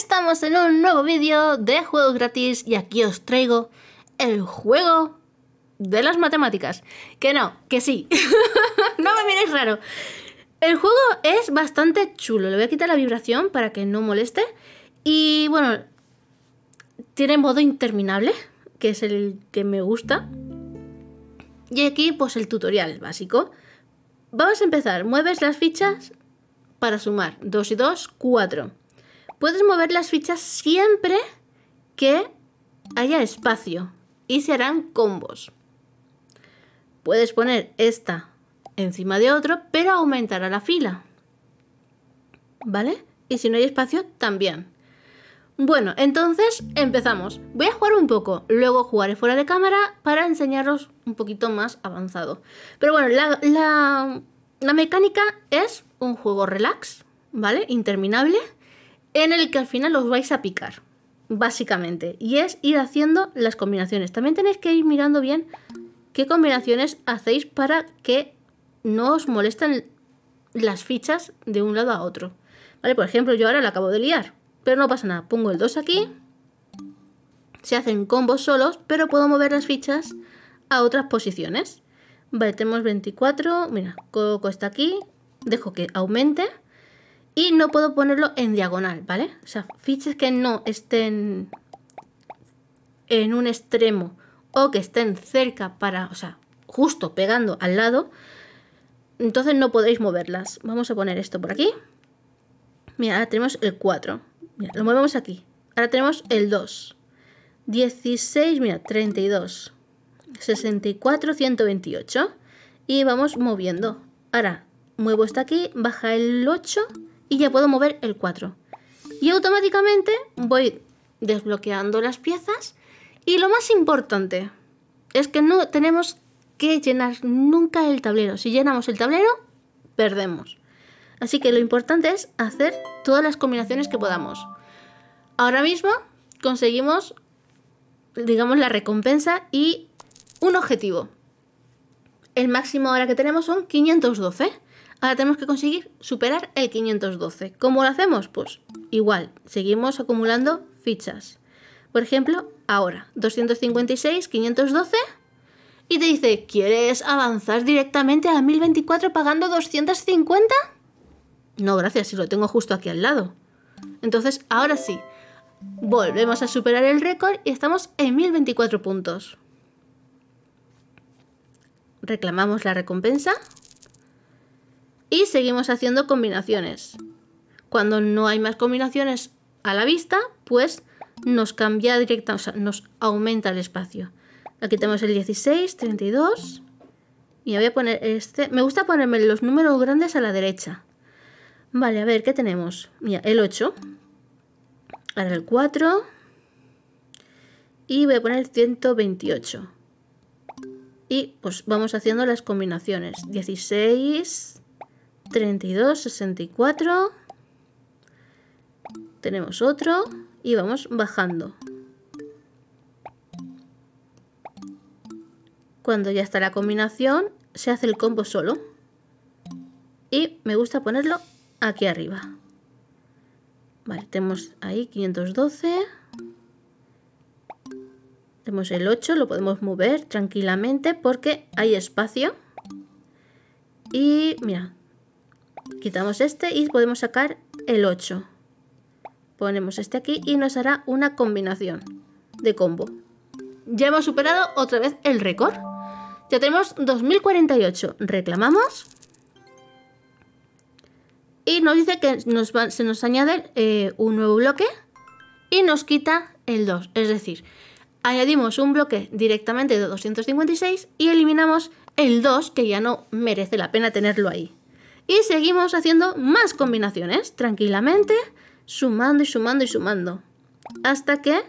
Estamos en un nuevo vídeo de juegos gratis y aquí os traigo el juego de las matemáticas. Que no, que sí. No me miréis raro. El juego es bastante chulo. Le voy a quitar la vibración para que no moleste. Y bueno, tiene modo interminable, que es el que me gusta. Y aquí pues el tutorial básico. Vamos a empezar. Mueves las fichas para sumar. 2 y 2, 4. Puedes mover las fichas siempre que haya espacio y se harán combos. Puedes poner esta encima de otro, pero aumentará la fila. ¿Vale? Y si no hay espacio, también. Bueno, entonces empezamos. Voy a jugar un poco, luego jugaré fuera de cámara para enseñaros un poquito más avanzado. Pero bueno, la mecánica es un juego relax, ¿vale? Interminable, en el que al final os vais a picar, básicamente. Y es ir haciendo las combinaciones. También tenéis que ir mirando bien qué combinaciones hacéis para que no os molesten las fichas de un lado a otro. ¿Vale? Por ejemplo, yo ahora la acabo de liar, pero no pasa nada. Pongo el 2 aquí, se hacen combos solos, pero puedo mover las fichas a otras posiciones. Vale, tenemos 24, mira, Coco está aquí, dejo que aumente y no puedo ponerlo en diagonal, ¿vale? O sea, fichas que no estén en un extremo o que estén cerca para, o sea, justo pegando al lado, entonces no podéis moverlas. Vamos a poner esto por aquí. Mira, ahora tenemos el 4. Mira, lo movemos aquí. Ahora tenemos el 2. 16, mira, 32. 64, 128. Y vamos moviendo. Ahora muevo esta aquí, baja el 8 y ya puedo mover el 4. Y automáticamente voy desbloqueando las piezas. Y lo más importante es que no tenemos que llenar nunca el tablero. Si llenamos el tablero, perdemos. Así que lo importante es hacer todas las combinaciones que podamos. Ahora mismo conseguimos, digamos, la recompensa y un objetivo. El máximo ahora que tenemos son 512. Ahora tenemos que conseguir superar el 512. ¿Cómo lo hacemos? Pues igual, seguimos acumulando fichas. Por ejemplo, ahora, 256, 512... Y te dice, ¿quieres avanzar directamente a 1024 pagando 250? No, gracias, si lo tengo justo aquí al lado. Entonces, ahora sí, volvemos a superar el récord y estamos en 1024 puntos. Reclamamos la recompensa y seguimos haciendo combinaciones. Cuando no hay más combinaciones a la vista, pues nos cambia directa, o sea, nos aumenta el espacio. Aquí tenemos el 16, 32 y voy a poner este. Me gusta ponerme los números grandes a la derecha. Vale, a ver, ¿qué tenemos? Mira, el 8. Ahora el 4. Y voy a poner 128. Y pues vamos haciendo las combinaciones. 16, 32, 64. Tenemos otro y vamos bajando. Cuando ya está la combinación, se hace el combo solo. Y me gusta ponerlo aquí arriba. Vale, tenemos ahí 512. Tenemos el 8, lo podemos mover tranquilamente porque hay espacio. Y mira, quitamos este y podemos sacar el 8. Ponemos este aquí y nos hará una combinación de combo. Ya hemos superado otra vez el récord. Ya tenemos 2048. Reclamamos. Y nos dice que se nos añade un nuevo bloque y nos quita el 2. Es decir, añadimos un bloque directamente de 256 y eliminamos el 2, que ya no merece la pena tenerlo ahí. Y seguimos haciendo más combinaciones tranquilamente, sumando y sumando y sumando. Hasta que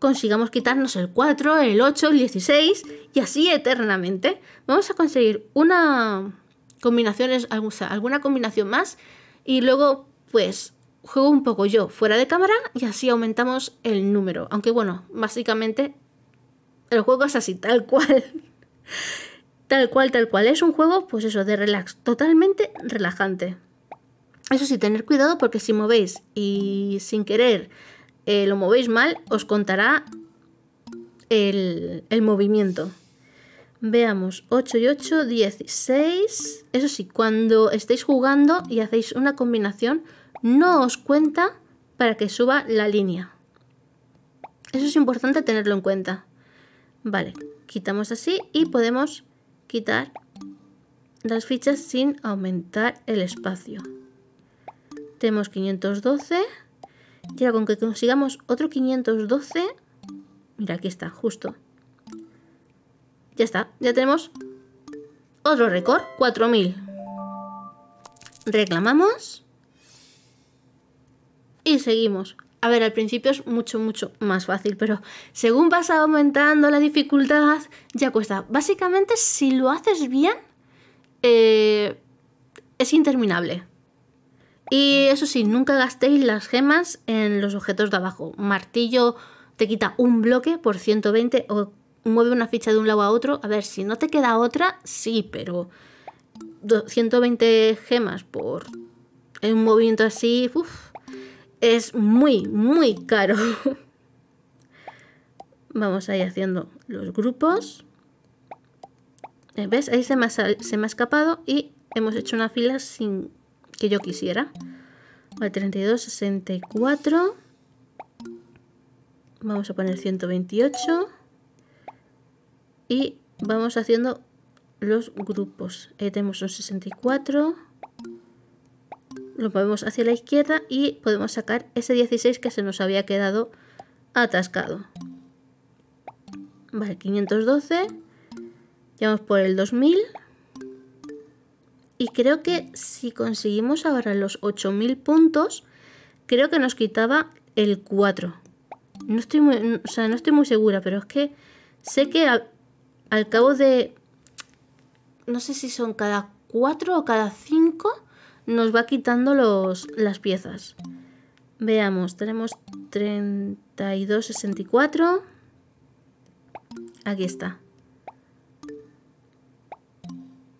consigamos quitarnos el 4, el 8, el 16 y así eternamente. Vamos a conseguir una combinaciones, o sea, alguna combinación más y luego pues juego un poco yo fuera de cámara y así aumentamos el número, aunque bueno, básicamente el juego es así, tal cual. Tal cual, tal cual. Es un juego, pues eso, de relax, totalmente relajante. Eso sí, tener cuidado porque si movéis y sin querer lo movéis mal, os contará el movimiento. Veamos, 8 y 8, 16. Eso sí, cuando estéis jugando y hacéis una combinación, no os cuenta para que suba la línea. Eso es importante tenerlo en cuenta. Vale, quitamos así y podemos quitar las fichas sin aumentar el espacio. Tenemos 512. Y ahora con que consigamos otro 512... Mira, aquí está, justo. Ya está, ya tenemos otro récord, 4000. Reclamamos y seguimos. A ver, al principio es mucho más fácil, pero según vas aumentando la dificultad, ya cuesta. Básicamente, si lo haces bien, es interminable. Y eso sí, nunca gastéis las gemas en los objetos de abajo. Martillo te quita un bloque por 120 o mueve una ficha de un lado a otro. A ver, si no te queda otra, sí, pero 120 gemas por un movimiento así, uf, es muy caro. Vamos ahí haciendo los grupos. ¿Ves? Ahí se me ha escapado y hemos hecho una fila sin que yo quisiera. Vale, 32, 64. Vamos a poner 128. Y vamos haciendo los grupos. Ahí tenemos un 64. Lo movemos hacia la izquierda y podemos sacar ese 16 que se nos había quedado atascado. Vale, 512. Ya vamos por el 2000. Y creo que si conseguimos ahora los 8000 puntos, creo que nos quitaba el 4. No estoy muy segura, pero es que sé que al cabo de, no sé si son cada 4 o cada 5, nos va quitando las piezas. Veamos, tenemos 32, 64. Aquí está.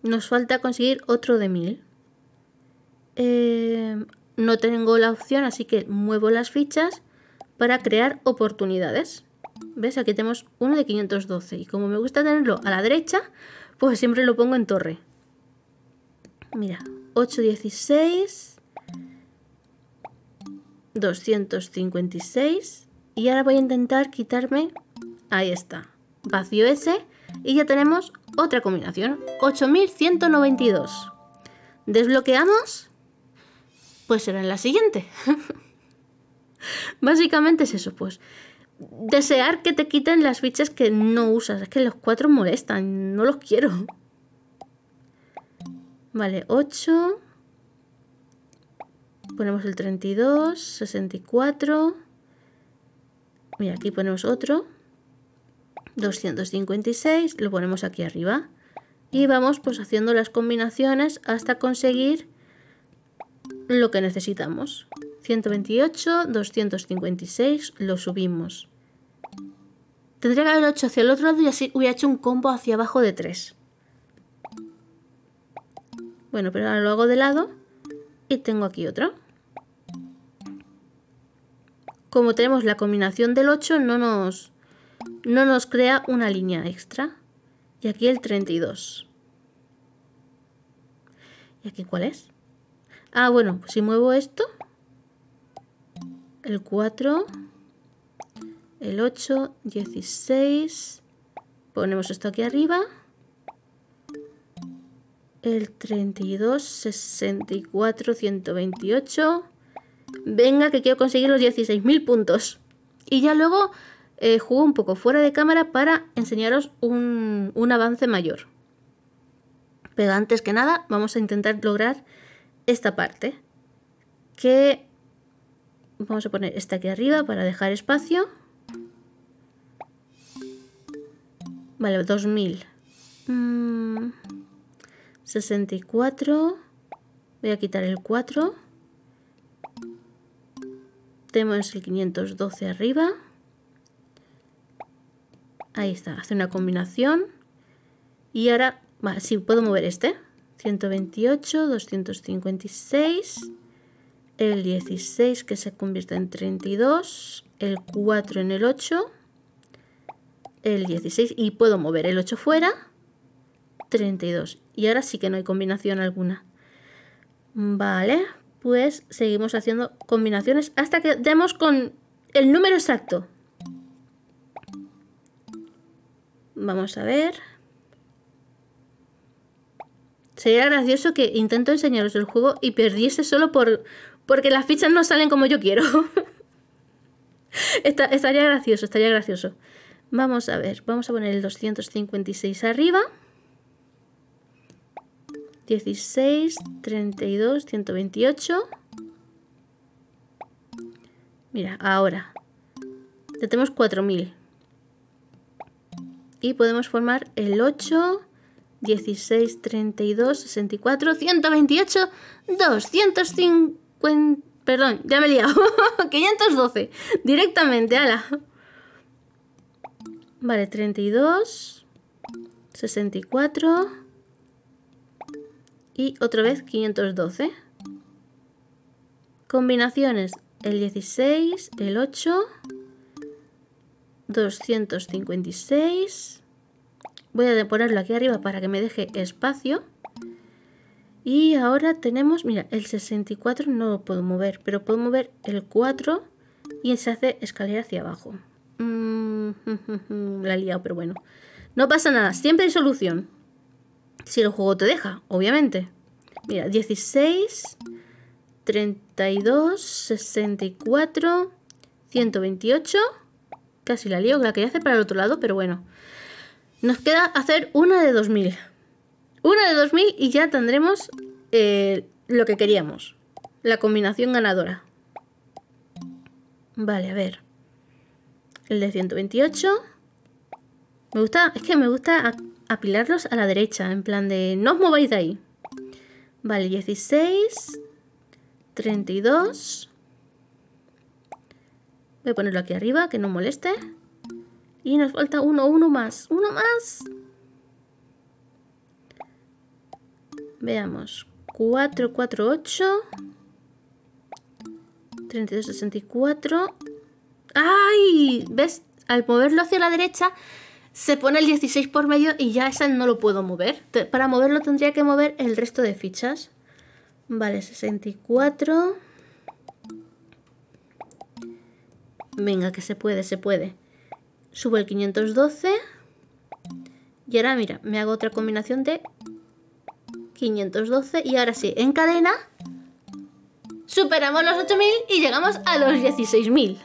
Nos falta conseguir otro de 1000. No tengo la opción, así que muevo las fichas para crear oportunidades. ¿Ves? Aquí tenemos uno de 512 y como me gusta tenerlo a la derecha, pues siempre lo pongo en torre. Mira, 816, 256 y ahora voy a intentar quitarme, ahí está, vacío ese y ya tenemos otra combinación, 8192. Desbloqueamos, pues será en la siguiente. Básicamente es eso, pues desear que te quiten las fichas que no usas. Es que los 4 molestan, no los quiero. Vale, 8. Ponemos el 32, 64. Mira, aquí ponemos otro. 256, lo ponemos aquí arriba. Y vamos pues haciendo las combinaciones hasta conseguir lo que necesitamos. 128, 256, lo subimos. Tendría que haberlo hecho hacia el otro lado y así hubiera hecho un combo hacia abajo de 3. Bueno, pero ahora lo hago de lado y tengo aquí otro. Como tenemos la combinación del 8, no nos crea una línea extra. Y aquí el 32. ¿Y aquí cuál es? Ah, bueno, pues si muevo esto, el 4, el 8, 16, ponemos esto aquí arriba, el 32, 64, 128, venga que quiero conseguir los 16000 puntos. Y ya luego juego un poco fuera de cámara para enseñaros un avance mayor. Pero antes que nada vamos a intentar lograr esta parte, que vamos a poner esta aquí arriba para dejar espacio. Vale, 2000. 64. Voy a quitar el 4. Tenemos el 512 arriba. Ahí está, hace una combinación. Y ahora, si puedo mover este. 128, 256... el 16 que se convierte en 32, el 4 en el 8, el 16 y puedo mover el 8 fuera, 32. Y ahora sí que no hay combinación alguna. Vale, pues seguimos haciendo combinaciones hasta que demos con el número exacto. Vamos a ver. Sería gracioso que intento enseñaros el juego y perdiese solo porque las fichas no salen como yo quiero. Estaría gracioso, estaría gracioso. Vamos a ver, vamos a poner el 256 arriba. 16, 32, 128. Mira, ahora ya tenemos 4000. Y podemos formar el 8, 16, 32, 64, 128, 250... Perdón, ya me he liado. 512. Directamente, ala. Vale, 32, 64 y otra vez 512. Combinaciones, el 16, el 8... 256. Voy a ponerlo aquí arriba para que me deje espacio. Y ahora tenemos, mira, el 64 no lo puedo mover, pero puedo mover el 4 y se hace escalera hacia abajo. La he liado, pero bueno. No pasa nada, siempre hay solución. Si el juego te deja, obviamente. Mira, 16, 32, 64, 128... Casi la lío, la quería hacer para el otro lado, pero bueno. Nos queda hacer una de 2000. Una de 2000 y ya tendremos lo que queríamos. La combinación ganadora. Vale, a ver. El de 128. Me gusta, es que me gusta apilarlos a la derecha, en plan de no os mováis de ahí. Vale, 16, 32... Voy a ponerlo aquí arriba, que no moleste. Y nos falta uno más. Veamos. 4, 4, 8. 32, 64. ¡Ay! ¿Ves? Al moverlo hacia la derecha se pone el 16 por medio y ya esa no lo puedo mover. Para moverlo tendría que mover el resto de fichas. Vale, 64... Venga, que se puede, se puede. Subo el 512. Y ahora, mira, me hago otra combinación de 512. Y ahora sí, en cadena, superamos los 8000 y llegamos a los 16000.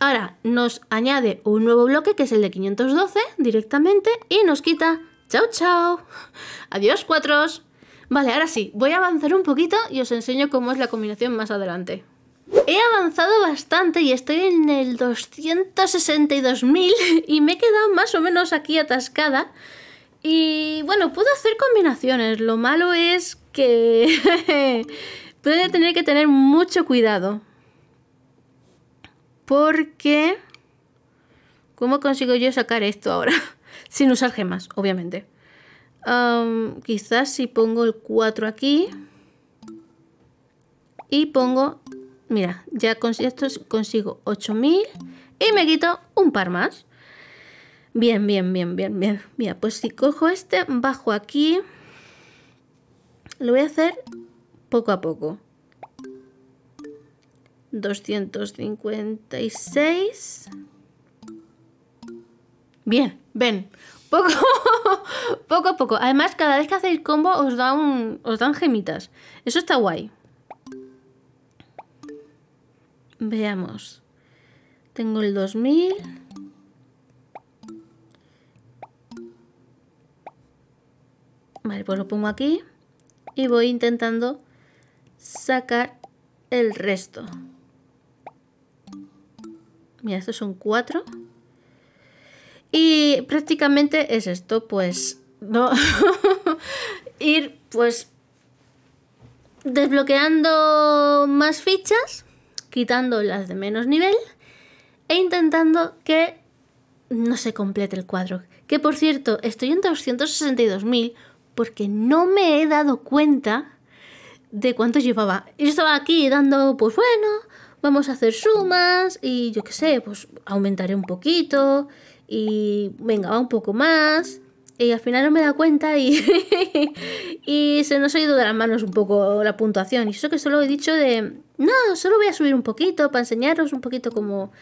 Ahora nos añade un nuevo bloque, que es el de 512, directamente. Y nos quita. Chao, chao. Adiós, cuatros. Vale, ahora sí, voy a avanzar un poquito y os enseño cómo es la combinación más adelante. He avanzado bastante y estoy en el 262.000 y me he quedado más o menos aquí atascada. Y bueno, puedo hacer combinaciones, lo malo es que puede tener que tener mucho cuidado. Porque... ¿Cómo consigo yo sacar esto ahora? Sin usar gemas, obviamente. Quizás si pongo el 4 aquí y pongo... Mira, ya con esto consigo 8000 y me quito un par más. Bien, bien, bien, bien, bien. Mira, pues si cojo este, bajo aquí. Lo voy a hacer poco a poco. 256. Bien, ven. Poco a poco. Además, cada vez que hacéis combo os dan gemitas. Eso está guay. Veamos. Tengo el 2000. Vale, pues lo pongo aquí. Y voy intentando sacar el resto. Mira, estos son 4. Y prácticamente es esto, pues... No. Ir, pues... desbloqueando más fichas... quitando las de menos nivel e intentando que no se complete el cuadro. Que por cierto, estoy en 262.000 porque no me he dado cuenta de cuánto llevaba. Yo estaba aquí dando, pues bueno, vamos a hacer sumas y yo qué sé, pues aumentaré un poquito y venga, va un poco más. Y al final no me da cuenta y, y se nos ha ido de las manos un poco la puntuación. Y eso que solo he dicho de, no, solo voy a subir un poquito para enseñaros un poquito cómo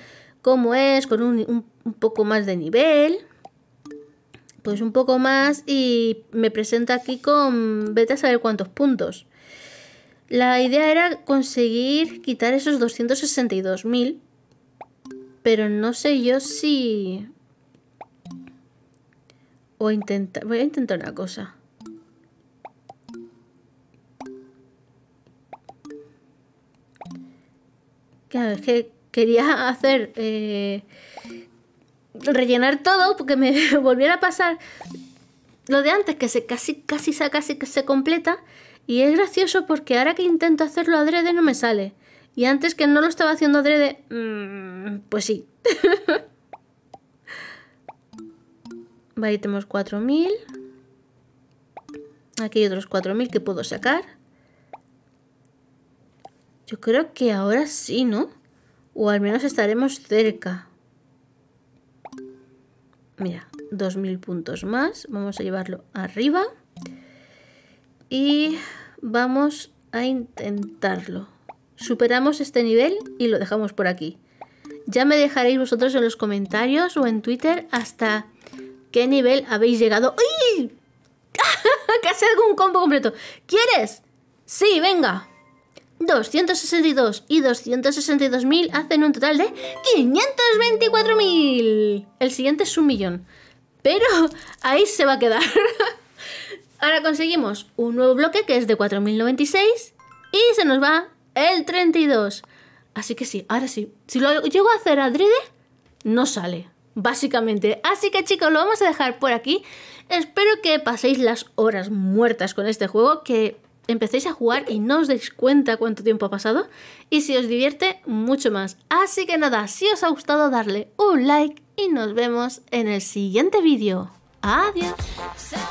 es, con un poco más de nivel. Pues un poco más y me presenta aquí con, vete a saber cuántos puntos. La idea era conseguir quitar esos 262.000. Pero no sé yo si... O intentar... Voy a intentar una cosa. Claro, es que quería hacer... rellenar todo porque me volviera a pasar lo de antes, que se casi se completa. Y es gracioso porque ahora que intento hacerlo adrede no me sale. Y antes que no lo estaba haciendo adrede... pues sí. Vale, tenemos 4.000. Aquí hay otros 4.000 que puedo sacar. Yo creo que ahora sí, ¿no? O al menos estaremos cerca. Mira, 2.000 puntos más. Vamos a llevarlo arriba. Y vamos a intentarlo. Superamos este nivel y lo dejamos por aquí. Ya me dejaréis vosotros en los comentarios o en Twitter hasta... ¿Qué nivel habéis llegado? ¡Uy! Casi hago un combo completo. ¿Quieres? Sí, venga. 262 y 262.000 hacen un total de 524.000. El siguiente es 1.000.000. Pero ahí se va a quedar. Ahora conseguimos un nuevo bloque que es de 4.096 y se nos va el 32. Así que sí, ahora sí. Si lo llego a hacer adrede, no sale. Básicamente, así que chicos, lo vamos a dejar por aquí. Espero que paséis las horas muertas con este juego, que empecéis a jugar y no os deis cuenta cuánto tiempo ha pasado, y si os divierte, mucho más. Así que nada, si os ha gustado, darle un like y nos vemos en el siguiente vídeo. Adiós.